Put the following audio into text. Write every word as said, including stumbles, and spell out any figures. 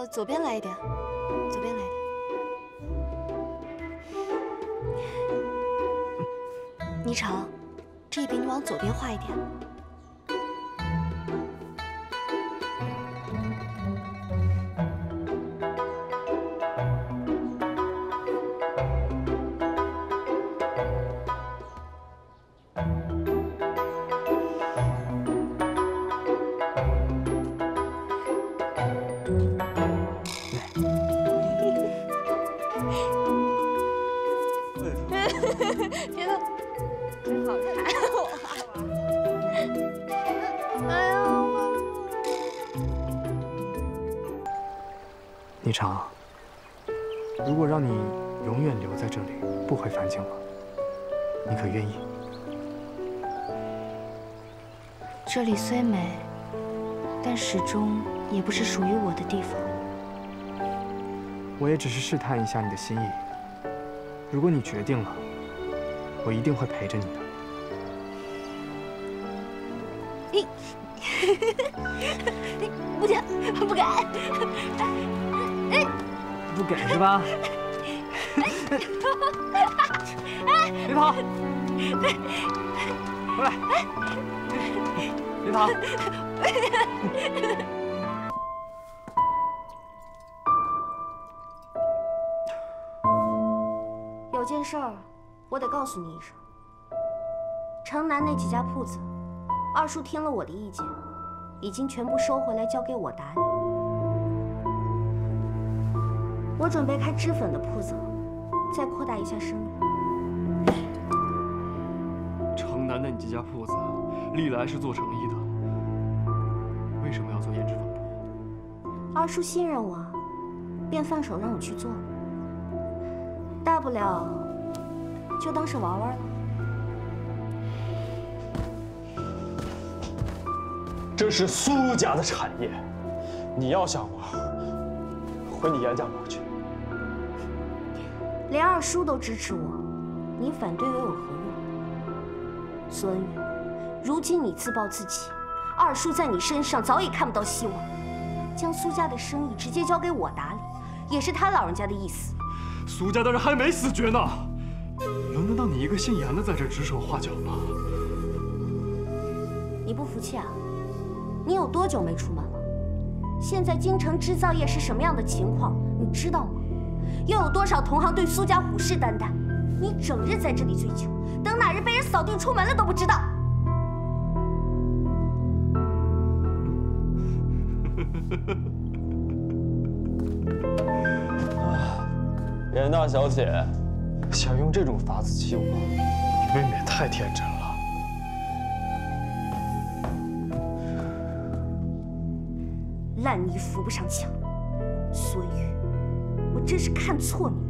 呃，左边来一点，左边来一点。霓裳，这一笔你往左边画一点。霓裳，如果让你永远留在这里，不回樊城了，你可愿意？这里虽美，但始终也不是属于我的地方。我也只是试探一下你的心意。如果你决定了，我一定会陪着你的。你，你不行，不敢。 不敢是吧？别跑！回来！别跑！有件事儿，我得告诉你一声。城南那几家铺子，二叔听了我的意见，已经全部收回来，交给我打理。 我准备开脂粉的铺子，再扩大一下生意。城南的你这家铺子，历来是做成衣的，为什么要做胭脂粉？二叔信任我，便放手让我去做，大不了就当是玩玩了。这是苏家的产业，你要想我，回你严家堡去。 连二叔都支持我，你反对又有何用？苏恩远，如今你自暴自弃，二叔在你身上早已看不到希望，将苏家的生意直接交给我打理，也是他老人家的意思。苏家的人还没死绝呢，能轮到你一个姓严的在这指手画脚吗？你不服气啊？你有多久没出门了？现在京城制造业是什么样的情况，你知道吗？ 又有多少同行对苏家虎视眈眈？你整日在这里追求，等哪日被人扫地出门了都不知道。严大小姐，想用这种法子欺我，你未免太天真了。烂泥扶不上墙，所以。 真是看错你。